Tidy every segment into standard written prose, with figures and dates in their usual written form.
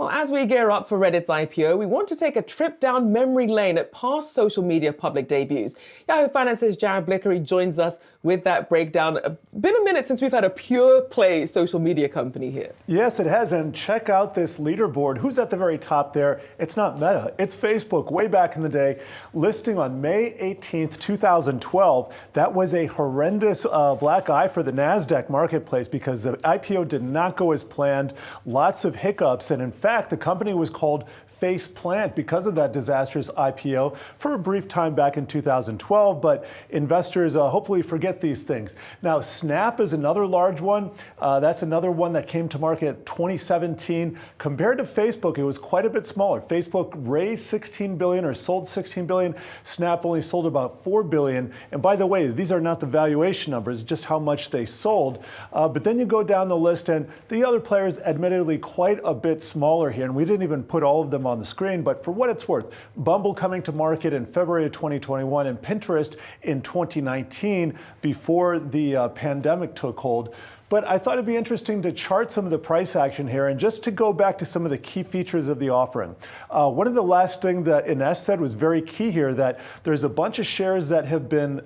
Well, as we gear up for Reddit's IPO, we want to take a trip down memory lane at past social media public debuts. Yahoo Finance's Jared Blikre joins us with that breakdown. It's been a minute since we've had a pure play social media company here. Yes, it has. And check out this leaderboard. Who's at the very top there? It's not Meta. It's Facebook, way back in the day, listing on May 18th, 2012. That was a horrendous black eye for the NASDAQ marketplace because the IPO did not go as planned. Lots of hiccups. And in fact, the company was called Faceplant because of that disastrous IPO for a brief time back in 2012, but investors hopefully forget these things. Now, Snap is another large one. That's another one that came to market 2017. Compared to Facebook, it was quite a bit smaller. Facebook raised 16 billion or sold 16 billion. Snap only sold about 4 billion. And by the way, these are not the valuation numbers, just how much they sold. But then you go down the list and the other players admittedly quite a bit smaller here. And we didn't even put all of them on the screen, but for what it's worth, Bumble coming to market in February of 2021 and Pinterest in 2019 before the pandemic took hold. But I thought it'd be interesting to chart some of the price action here and just to go back to some of the key features of the offering. One of the last things that Ines said was very key here, that there's a bunch of shares that have been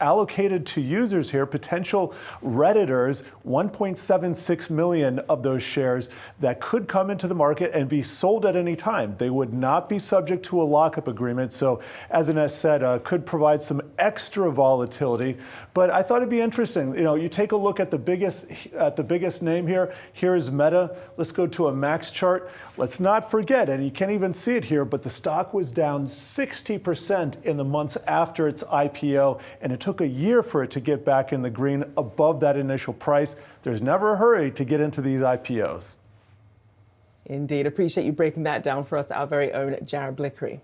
allocated to users here, potential Redditors, 1.76 million of those shares that could come into the market and be sold at any time. They would not be subject to a lockup agreement. So as Ines said, could provide some extra volatility. But I thought it'd be interesting. You know, you take a look at the biggest name here. Here is Meta. Let's go to a max chart. Let's not forget, and you can't even see it here, but the stock was down 60% in the months after its IPO, and it took a year for it to get back in the green above that initial price. There's never a hurry to get into these IPOs. Indeed. Appreciate you breaking that down for us, our very own Jared Blikre.